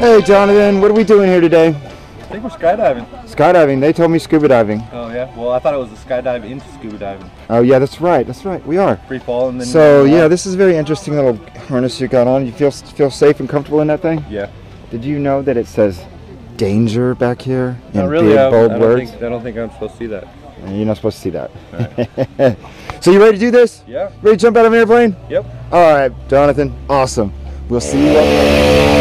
Hey, Jonathan, what are we doing here today? I think we're skydiving. Skydiving. They told me scuba diving. Oh, yeah. Well, I thought it was a skydive into scuba diving. Oh, yeah, that's right. That's right. We are. Free fall and then... So, yeah, this is a very interesting little harness you got on. You feel safe and comfortable in that thing? Yeah. Did you know that it says danger back here? Not really. I don't think I'm supposed to see that. You're not supposed to see that. Right. So you ready to do this? Yeah. Ready to jump out of an airplane? Yep. All right, Jonathan. Awesome. We'll see you later.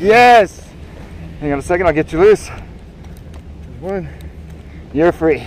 Yes! Hang on a second, I'll get you loose. One. You're free.